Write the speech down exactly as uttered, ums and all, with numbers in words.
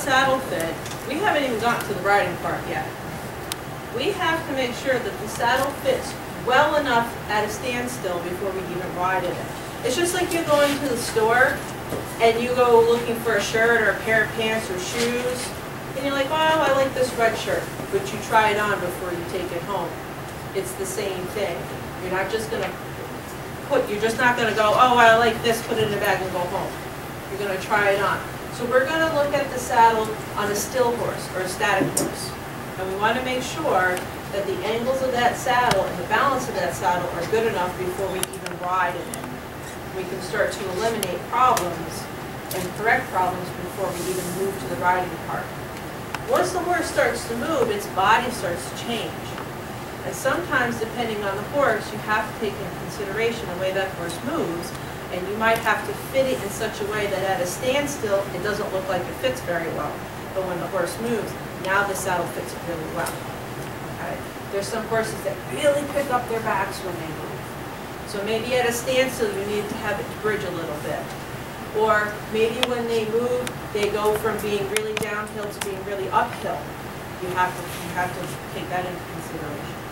saddle fed, we haven't even gotten to the riding part yet. We have to make sure that the saddle fits well enough at a standstill before we even ride in it. It's just like you're going to the store and you go looking for a shirt or a pair of pants or shoes, and you're like, oh, I like this red shirt, but you try it on before you take it home. It's the same thing. You're not just going to put, you're just not going to go, oh, I like this, put it in a bag and go home. You're going to try it on. So we're going to look at the saddle on a still horse or a static horse. And we want to make sure that the angles of that saddle and the balance of that saddle are good enough before we even ride in it. We can start to eliminate problems and correct problems before we even move to the riding part. Once the horse starts to move, its body starts to change. And sometimes, depending on the horse, you have to take into consideration the way that horse moves, and you might have to fit it in such a way that at a standstill, it doesn't look like it fits very well. But when the horse moves, now the saddle fits it really well. Okay? There's some horses that really pick up their backs when they move. So maybe at a standstill, you need to have it bridge a little bit. Or maybe when they move, they go from being really downhill to being really uphill. You have to, you have to take that into consideration.